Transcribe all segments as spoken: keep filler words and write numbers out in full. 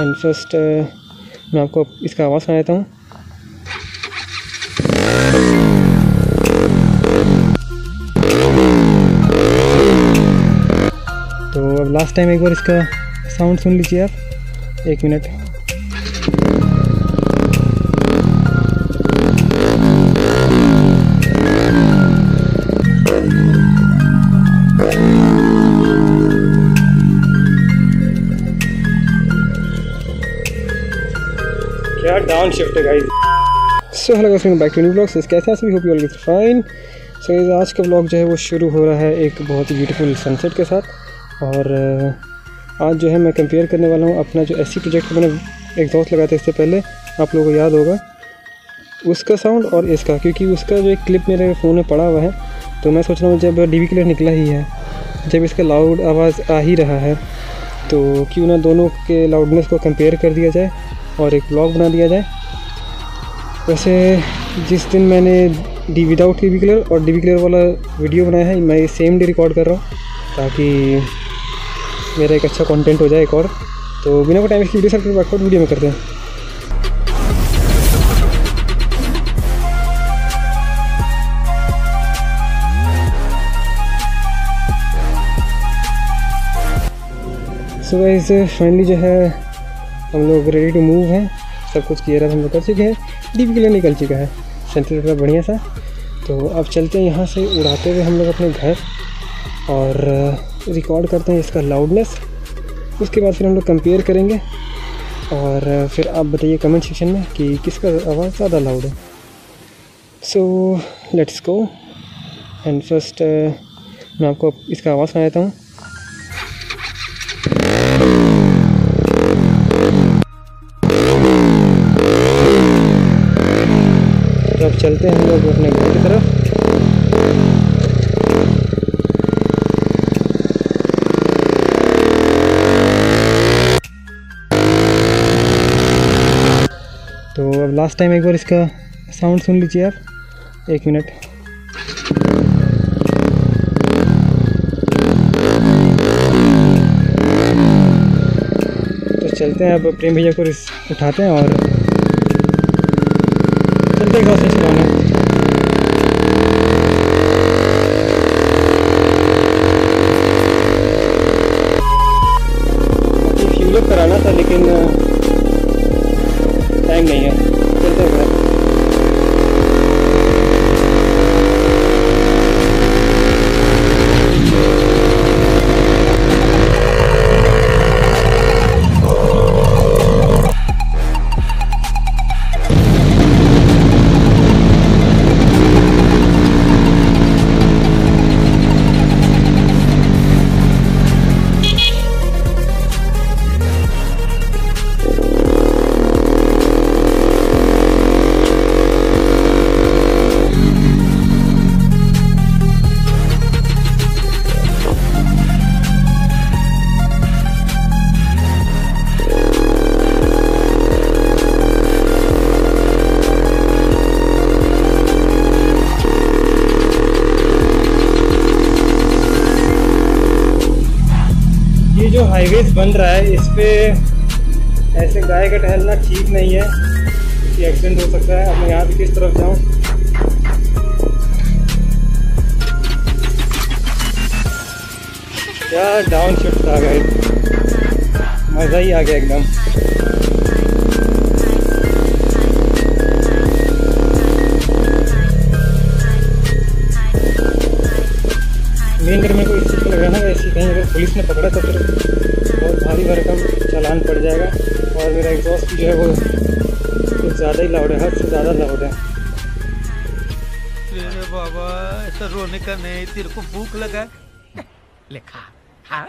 And first मैं आपको इसका आवाज़ सुना देता हूँ। तो अब लास्ट टाइम एक बार इसका साउंड सुन लीजिए आप, एक मिनट। क्या डाउन शिफ्ट है guys. So hello guys, back to new blogs. कैसे हैं सभी, hope you all is fine. So आज का ब्लॉग जो है वो शुरू हो रहा है एक बहुत ही ब्यूटीफुल सनसेट के साथ। और आज जो है मैं कंपेयर करने वाला हूँ अपना जो एससी प्रोजेक्ट मैंने एग्जॉस्ट लगाया था इससे पहले, आप लोगों को याद होगा, उसका साउंड और इसका, क्योंकि उसका जो एक क्लिप मेरे फ़ोन में पड़ा हुआ है। तो मैं सोच रहा हूँ जब डी वी क्लियर निकला ही है, जब इसका लाउड आवाज़ आ ही रहा है, तो क्यों ना दोनों के लाउडनेस को कंपेयर कर दिया जाए और एक ब्लॉग बना दिया जाए। वैसे जिस दिन मैंने D without D V clear और डी वी क्लियर वाला वीडियो बनाया है, मैं सेम डे रिकॉर्ड कर रहा हूँ ताकि मेरा एक अच्छा कंटेंट हो जाए एक और। तो बिना को टाइम इसकी वीडियो सर वर्कआउट वीडियो में करते हैं। सो गाइस फाइनली जो है हम लोग रेडी टू मूव हैं, सब कुछ क्लियर हम लोग कर चुके हैं, डी वी क्लियर निकल चुका है, सेंटर का बढ़िया सा। तो अब चलते हैं यहाँ से उड़ाते हुए हम लोग अपने घर और रिकॉर्ड करते हैं इसका लाउडनेस। उसके बाद फिर हम लोग कंपेयर करेंगे और फिर आप बताइए कमेंट सेक्शन में कि किसका आवाज़ ज़्यादा लाउड है। So let's go and first मैं आपको इसका आवाज़ सुना देता हूँ। तो अब चलते हैं हम लोग अपने घर की तरफ। तो अब लास्ट टाइम एक बार इसका साउंड सुन लीजिए आप, एक मिनट। तो चलते हैं अब प्रेम भैया को उठाते हैं और चलते हैं गाँव से चलाने। फ्यूल कराना था लेकिन टाइम नहीं है, चलते हैं घर। जो हाईवेज बन रहा है इस पर ऐसे गाय का टहलना ठीक नहीं है कि एक्सीडेंट हो सकता है। अब मैं यहाँ से किस तरफ जाऊँ, क्या डाउन शिफ्ट आ गए, मज़ा ही आ गया एकदम। मेन में कोई इस चीज़ को लगाना है, ऐसी कहीं अगर पुलिस ने पकड़ा तो फिर बहुत भारी भरकम चालान पड़ जाएगा। और मेरा एग्जॉस्ट जो है वो कुछ ज़्यादा ही लाउड है, हद से ज़्यादा लाउड है। अरे बाबा ऐसा रोने का नहीं, तेरे को भूख लगा लिखा हाँ।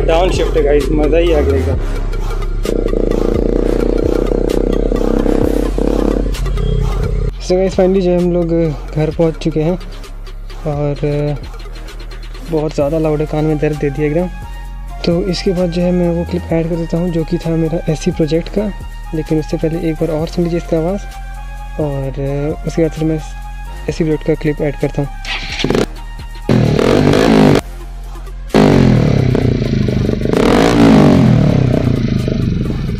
है डाउन शिफ्ट का, इस मज़ा ही आ गया। सो गाइस फाइनली जो हम लोग घर पहुंच चुके हैं और बहुत ज़्यादा लाउड है, कान में दर्द दे दिया एकदम। तो इसके बाद जो है मैं वो क्लिप ऐड कर देता हूं जो कि था मेरा एससी प्रोजेक्ट का, लेकिन उससे पहले एक बार और सुन लीजिए इसका आवाज़ और उसके बाद फिर मैं एससी प्रोजेक्ट का क्लिप ऐड करता हूँ।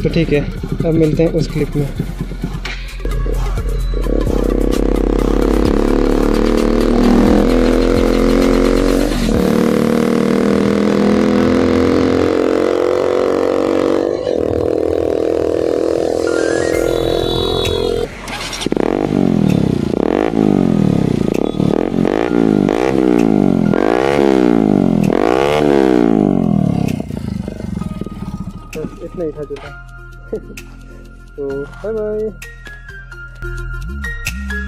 तो ठीक है, अब मिलते हैं उस क्लिप में। बस इतना ही था जो था। So, bye-bye.